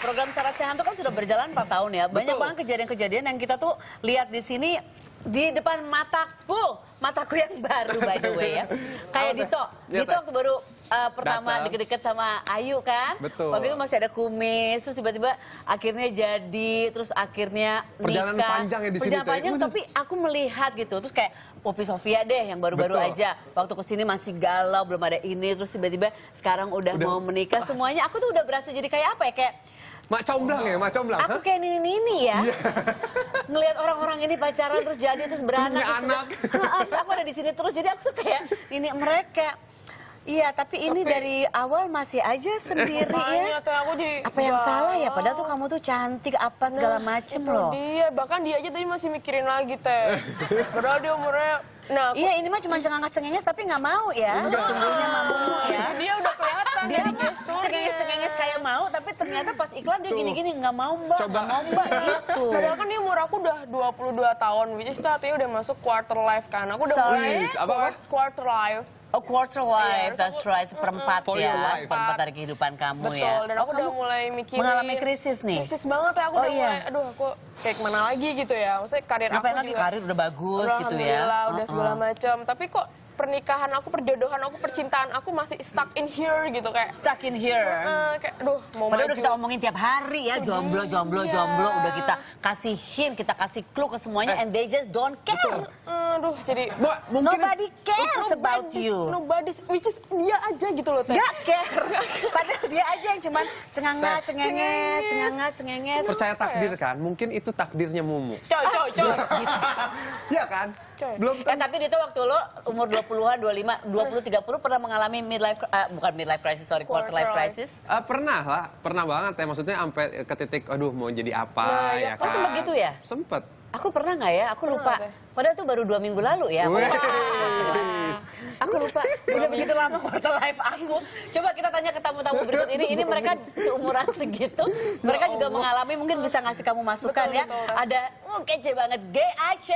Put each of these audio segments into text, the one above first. program Cara Sehan itu kan sudah berjalan 4 tahun ya. Banyak banget kejadian-kejadian yang kita tuh lihat di sini di depan mataku yang baru by the way ya. Kayak Dito, Dito waktu baru pertama deket-deket sama Ayu kan. Betul. Waktu itu masih ada kumis, terus tiba-tiba akhirnya jadi, terus akhirnya nikah. Perjalanan panjang ya di sini. Perjalanan panjang, tapi aku melihat gitu. Terus kayak Popi Sofia deh yang baru-baru aja. Waktu kesini masih galau, belum ada ini, terus tiba-tiba sekarang udah mau menikah semuanya. Aku tuh udah berasa jadi kayak apa ya, kayak Mak Comblang ya, Mak Comblang. Aku kayak Nini ya. Ngelihat orang-orang ini pacaran terus jadi, terus beranak. Punya anak. Aku ada di sini terus, jadi aku tuh kayak Nini mereka. Iya, tapi ini dari awal masih aja sendiri ya. Apa yang salah ya? Padahal tuh kamu tuh cantik, apa segala macem loh. Iya, bahkan dia aja tadi masih mikirin lagi teh. Padahal dia umurnya. Nah, iya ini mah cuma cengenges-cengenges tapi nggak mau ya. Sebenarnya mau ya. Dia udah kelihatan. Dia cengenges-cengenges kayak mau, tapi ternyata pas iklan dia gini-gini nggak mau mbak. Coba mau mbak gitu. Padahal kan dia umur aku udah 22 tahun, which is artinya udah masuk quarter life kan. Aku udah mulai quarter life. Oh, quarter life, that's right, seperempat ya, seperempat dari kehidupan kamu ya. Betul, dan aku udah mulai mikirin. Mengalami krisis nih? Krisis banget ya, aku udah mulai, aduh aku kayak kemana lagi gitu ya. Maksudnya karir aku juga. Karir udah bagus gitu ya. Alhamdulillah, udah segala macam. Tapi kok pernikahan aku, perjodohan aku, percintaan aku masih stuck in here gitu kayak. Stuck in here? Kayak aduh mau maju. Padahal udah kita omongin tiap hari ya, jomblo, jomblo, jomblo. Udah kita kasih hint, kita kasih clue ke semuanya and they just don't care. Aduh, jadi nobody cares about you. Nobody, which is dia aja gitu loh. Gak care. Padahal dia aja yang cuman cengenges, cengenges, cengenges, cengenges. Percaya takdir kan? Mungkin itu takdirnya Mumu. Coy, coy, coy. Iya kan? Belum. Tapi itu waktu lo umur 20-an, 25, 20-30 pernah mengalami midlife, bukan midlife crisis, sorry, quarter life crisis? Pernah lah, pernah banget ya. Maksudnya sampai ke titik, aduh mau jadi apa ya kan? Sempet gitu ya? Sempet. Aku pernah nggak ya? Aku lupa. Padahal tuh baru 2 minggu lalu ya. Aku lupa. Udah begitu lama quarter life aku. Coba kita tanya ke tamu-tamu berikut ini. Ini mereka seumuran segitu. Mereka juga mengalami. Mungkin bisa ngasih kamu masukan ya. Ada kece banget. GAC.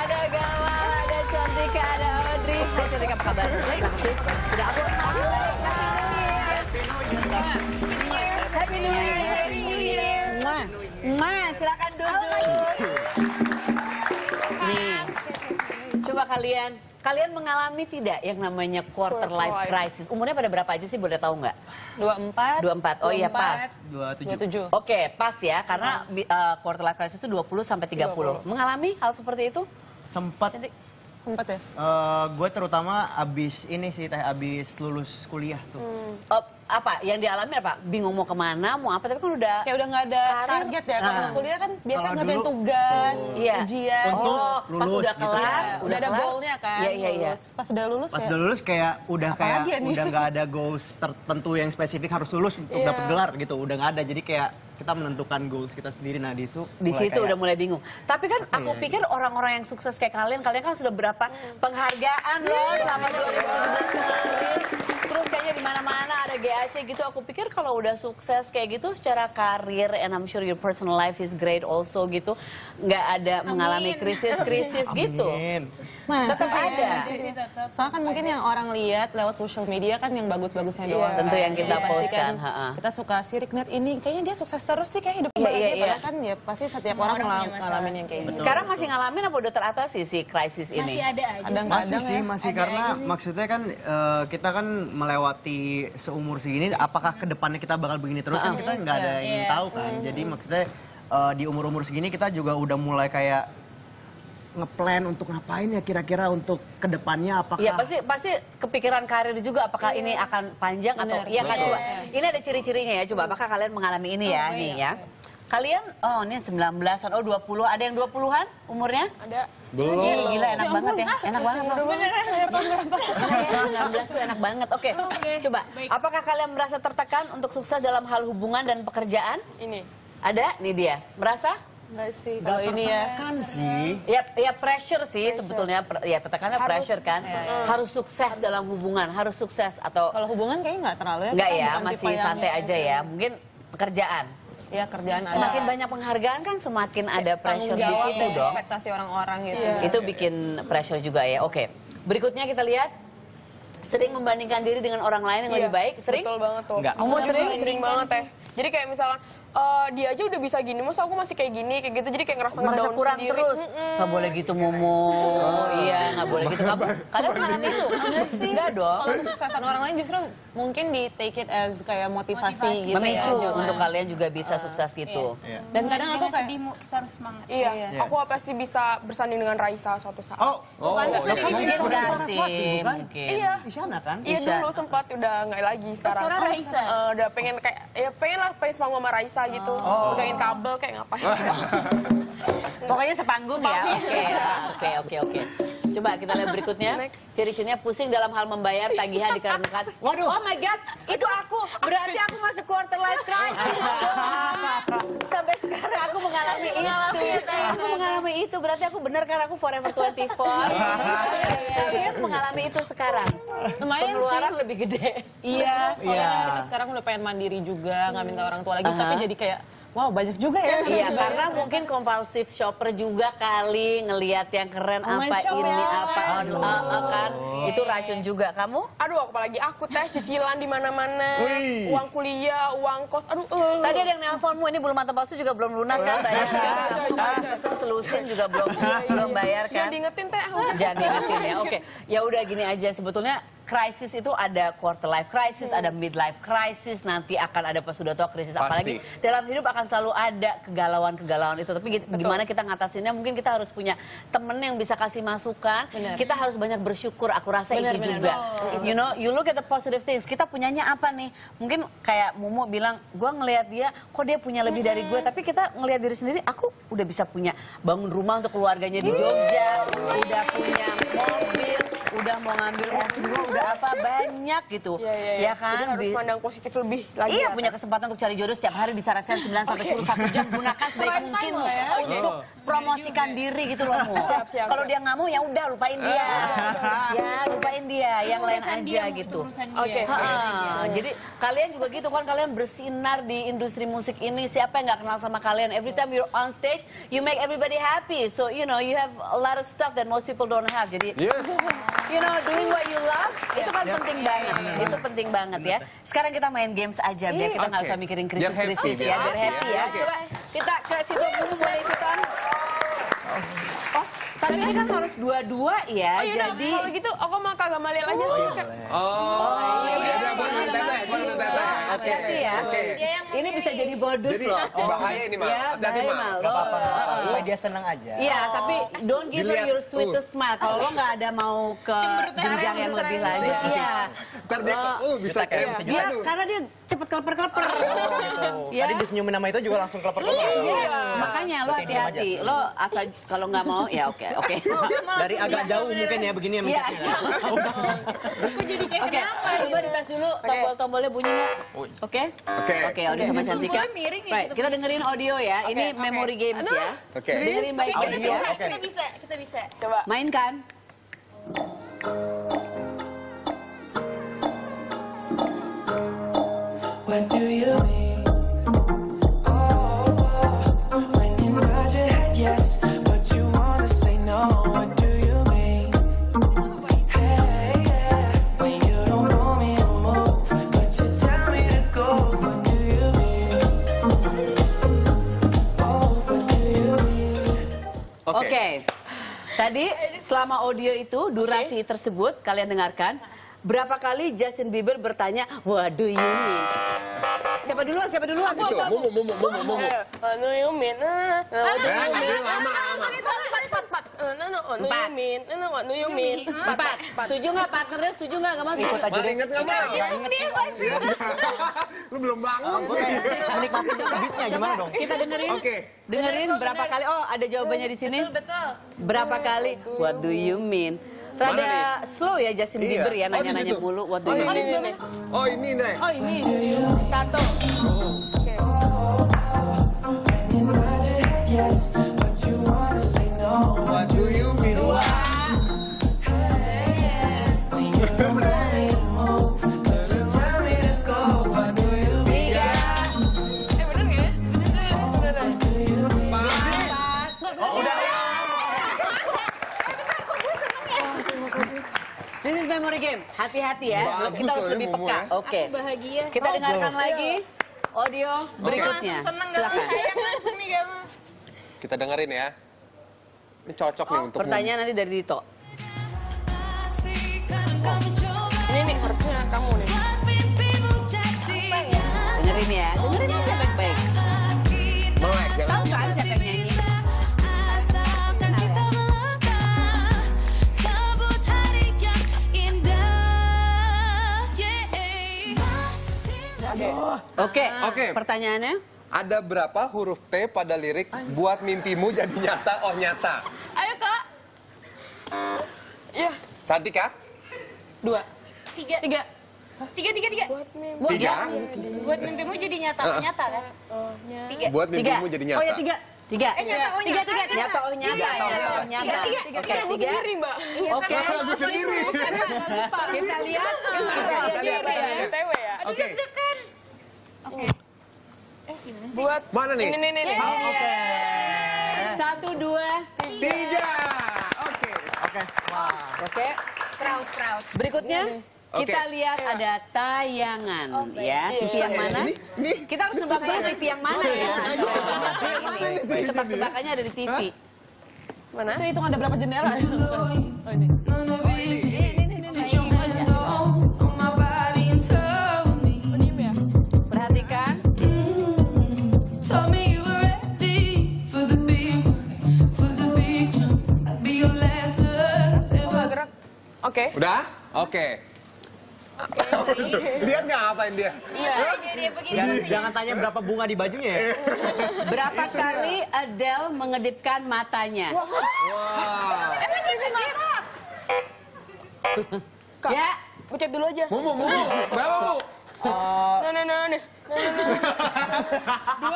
Ada Gamal, ada Cantika, ada Audrey. Hai Cantika, apa kabar? Sudah aku tahu. Happy New Year. Happy New Year. Mas, silakan duduk. Nih, coba kalian mengalami tidak yang namanya quarter life crisis? Umurnya pada berapa aja sih boleh tahu nggak? 24. 24. Oh iya pas. 27. Oke, pas ya karena quarter life crisis itu 20 sampai 30. Mengalami hal seperti itu? Sempat ya. Gue terutama abis ini sih, abis lulus kuliah tuh. Apa yang dialami apa? Bingung mau kemana, mau apa, tapi kan udah kayak udah nggak ada target ya. Kalau kuliah kan biasanya ngerjain tugas, ujian, pas udah kelar, udah ada goalnya kan. Pas udah lulus, kayak udah nggak ada goals tertentu yang spesifik harus lulus untuk dapat gelar gitu, udah nggak ada. Jadi kayak kita menentukan goals kita sendiri, nah di situ udah mulai bingung. Tapi kan aku pikir orang-orang yang sukses kayak kalian kan sudah berapa penghargaan loh selama 2020. Terus kayaknya di mana-mana ada GAC gitu. Aku pikir kalau udah sukses kayak gitu secara karir, and I'm sure your personal life is great also gitu, nggak ada mengalami krisis-krisis gitu. Tetap ada. Soalnya kan mungkin yang orang lihat lewat social media kan yang bagus-bagusnya doang. Tentu yang kita postkan. Kita suka sirik net ini. Kayaknya dia sukses terus nih, kayak hidup bahagia. Padahal kan ya pasti setiap orang ngalamin yang kayak ini. Sekarang masih ngalamin apa udah teratasi si krisis ini? Masih ada aja. Kadang-kadang sih masih, karena maksudnya kan kita kan melewati seumur segini, apakah kedepannya kita bakal begini terus, kan kita nggak ada yang tahu kan. Jadi maksudnya di umur-umur segini kita juga udah mulai kayak ngeplan untuk ngapain ya kira-kira untuk kedepannya, apakah ya pasti kepikiran karir juga, apakah ini akan panjang atau iya kan. Coba ini ada ciri-cirinya ya, coba apakah kalian mengalami ini ya nih ya. Kalian, oh ini 19-an, oh 20, ada yang 20-an umurnya? Ada. Belum. Gila, enak banget ya. Enak banget. Bener, 19 tuh enak banget. Oke, coba. Apakah kalian merasa tertekan untuk sukses dalam hal hubungan dan pekerjaan? Ini. Ada? Nih dia. Merasa? Nggak sih, kalau ini ya kan sih ya pressure sih sebetulnya, ya tetekannya pressure kan, harus sukses dalam hubungan, harus sukses. Atau kalau hubungan kayaknya nggak terlalu ya, nggak ya, masih santai aja ya. Mungkin pekerjaan ya, kerjaan semakin banyak penghargaan kan semakin ada pressure di situ dong, ekspektasi orang-orang gitu, itu bikin pressure juga ya. Oke, berikutnya kita lihat Sering membandingkan diri dengan orang lain yang lebih baik? Sering? Betul banget tuh. Enggak. Kamu sering banget ya. Jadi kayak misalkan dia aja udah bisa gini, masa aku masih kayak gini, kayak gitu. Jadi kayak ngerasa ngedown kurang sendiri. Terus. Gak boleh gitu, Momo. Iya, gak boleh gitu. Kalian mengalami itu? Enggak dong. Kalau kesuksesan orang lain justru mungkin di take it as kayak motivasi gitu. Memicu. Untuk kalian juga bisa sukses gitu. Dan kadang aku kayak... harus semangat. Iya. Aku pasti bisa bersanding dengan Raisa suatu saat. Mungkin. Iya. Isyana kan? Iya, dulu sempat udah nggak lagi sekarang. Sekarang Raisa? Udah pengen kayak, ya pengen lah, pengen semanggung sama Raisa gitu. Megangin kabel kayak ngapain. Pokoknya sepanggung ya? Oke. Coba kita lihat berikutnya. Ciri-cirinya pusing dalam hal membayar tagihan dikarenakan. Waduh. Oh my God, itu aku. Berarti aku masuk quarter life crisis. Sampai sekarang aku mengalami itu. Aku mengalami itu. Berarti aku benar karena aku forever 24. Aku mengalami itu sekarang. Pengeluaran lebih gede. Iya, soalnya kita sekarang udah pengen mandiri juga. Nggak minta orang tua lagi, tapi jadi kayak... wow, banyak juga ya. Iya, karena mungkin kompulsif shopper juga kali, ngelihat yang keren online, itu racun juga. Kamu? Aduh, apalagi aku teh cicilan di mana-mana, uang kuliah, uang kos. Aduh. Tadi ada yang nelponmu, ini bulu mata palsu juga belum lunas kan bayar. Pesan solution juga belum bayar kan. Jangan diingetin teh. Jangan diingetin ya. Oke. Ya udah gini aja sebetulnya. Krisis itu ada quarter life crisis, ada midlife crisis, nanti akan ada pas sudah tua krisis. Apalagi dalam hidup akan selalu ada kegalauan-kegalauan itu. Tapi gimana kita ngatasinnya, mungkin kita harus punya temen yang bisa kasih masukan. Kita harus banyak bersyukur, aku rasa itu juga. You know, you look at the positive things. Kita punyanya apa nih? Mungkin kayak Mumu bilang, gue ngelihat dia, kok dia punya lebih dari gue. Tapi kita ngelihat diri sendiri, aku udah bisa punya bangun rumah untuk keluarganya di Jogja, udah punya mobil, udah mau ngambil mobil, udah apa banyak gitu. Ya kan? Jadi harus pandang positif lebih lagi. Iya, punya kesempatan untuk cari jodoh setiap hari di Sarasehan 9-11 jam, gunakan sebaik mungkin untuk promosikan diri gitu loh. Kalau dia nggak mau ya udah lupain dia. Ya, lupain dia, yang lain aja gitu. Oke. Jadi kalian juga gitu kan, kalian bersinar di industri musik ini, siapa yang nggak kenal sama kalian? Every time you're on stage, you make everybody happy. So, you know, you have a lot of stuff that most people don't have. Jadi you know, doing what you love, itu kan penting banget. Itu penting banget ya. Sekarang kita main games aja, biar kita nggak usah mikirin krisis-krisis ya. Biar happy ya. Coba kita ke situ dulu, boleh ikutan. Tapi ini kan harus dua-dua ya, jadi... kalau gitu, aku mau ke Gamaliel aja sih. Oke. Ini bisa jadi bonus loh. Bahaya ini malah. Jadi malah. Gak apa-apa. Supaya dia seneng aja. Iya, tapi don't give her your sweetest smile. Kalau lo gak ada mau ke jenjang yang lebih lanjut. Iya. Ntar dia bisa kayak... iya, karena dia cepet keleper-keleper. Tadi disenyumin nama itu juga langsung keleper-keleper. Iya. Makanya lo hati-hati. Lo asal kalau gak mau, ya oke. Dari agak jauh mungkin ya, begini ya. Iya, jauh. Aku jadi kayak kenapa. Coba dites dulu tombol-tombolnya bunyinya. Oke, audio sama Cantika. Kita dengerin audio ya. Ini memory games ya. Dengerin baik audio. Kita bisa. Coba. Mainkan. What do you mean? When you nod your head yes, but you wanna say no. What do you mean? Hey, yeah. When you don't want me to move, but you tell me to go. What do you mean? Oh, what do you mean? Okay. Tadi selama audio itu durasi tersebut kalian dengarkan. Berapa kali Justin Bieber bertanya, what do you mean? Siapa duluan? Mumu. What do you mean? What do you mean? Empat. Setuju nggak partnernya? Setuju nggak? Nggak masuk. Ingat nggak bang? Lu belum bangun sih. Menikmati beatnya gimana dong? Kita dengerin. Dengerin berapa kali? Oh, ada jawabannya di sini. Betul. Berapa kali? What do you mean? Rada slow ya Justin Bieber ya, nanya-nanya mulu. Oh ini. Satu. Oke. What do you mean? Dua. Tiga. Bener nggak? Bener. Empat. Udah. This is memory game. Hati-hati ya. Bagus, kita harus lebih peka. Ya. Oke. Okay. Bahagia. Kita dengarkan lagi audio berikutnya. Silakan. Kita dengerin ya. Ini cocok nih untuk pertanyaan nanti dari Dito. Ini nih harusnya kamu nih. Dengerin ya. Dengerin aja baik-baik. Melek. Tahu nggak siapa yang nyanyi? Oke. Pertanyaannya? Ada berapa huruf T pada lirik buat mimpimu jadi nyata, oh nyata? Ayo, Kak. Ya. Cantika? 2. 3. 3. 3. Buat mimpimu jadi nyata, oh nyata kan? Buat mimpimu jadi nyata. Oh ya, 3. Nyata. Buat mana nih? Ini. Oh, oke. 1, 2, 3. Oke. Wah. Oke. Proud. Berikutnya kita lihat ada tayangan, ya. TV yang mana? Ini. Kita harus nebaknya dari TV yang mana ya? Tebak-tebakannya ada di TV. Mana? Itu hitung ada berapa jendela? Oh ini. Oke. Udah? Oke. Lihat nggak ngapain dia? Iya. Jangan tanya berapa bunga di bajunya ya. Berapa kali Adele mengedipkan matanya? Wah. Emang kedipin mata? Kak, ya. Ucap dulu aja. Mumu. Berapa, Bu? No. 2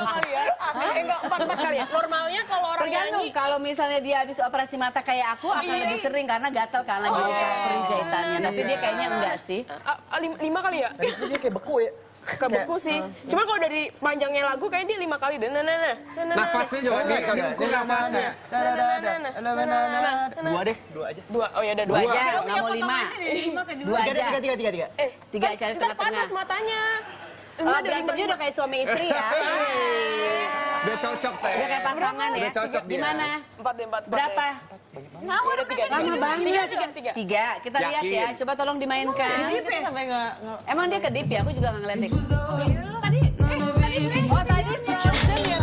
kali ya? Enggak, 4 kali ya? Normalnya kalau orang nyanyi, kalau misalnya dia habis operasi mata kayak aku akan lebih sering karena gatal karena gitu perijahitannya. Tapi dia kayaknya enggak sih. 5 kali ya? Dia kayak beku ya? Kayak beku sih. Cuma kalau dari panjangnya lagu kayaknya dia 5 kali. Napasnya juga diukur napasnya. 2 deh. 2 aja. 2, oh ya udah 2 aja. Nggak mau 5. 2 aja. 3. 3 aja di tengah-tengah. Panas matanya. Berantemnya udah kayak suami istri ya. Udah cocok teh. Udah kayak pasangan ya. Gimana? 4. Berapa? Lama banget. 3. Kita lihat ya. Coba tolong dimainkan. Emang dia kedip ya? Aku juga nggak ngeliatin. Tadi Frozen ya videonya. Tadi dia nggak ngeliatin. 3.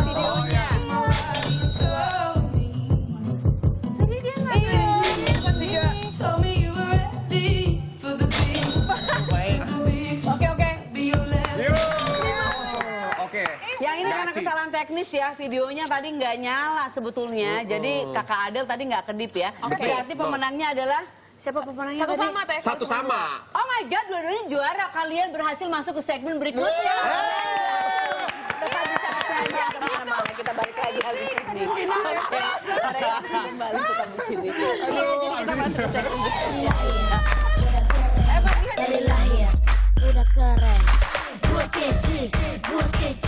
Yang ini karena kesalahan teknis ya, videonya tadi nggak nyala sebetulnya. Jadi kakak Adel tadi nggak kedip ya. Berarti pemenangnya adalah siapa pemenangnya? Satu sama teh. Satu sama. Oh my god, dua-duanya juara. Kalian berhasil masuk ke segmen berikutnya. Kita balik lagi habis ini. Kembali kita di sini. Jadi kita masuk ke segmen berikutnya. Udah keren. Gue kecil.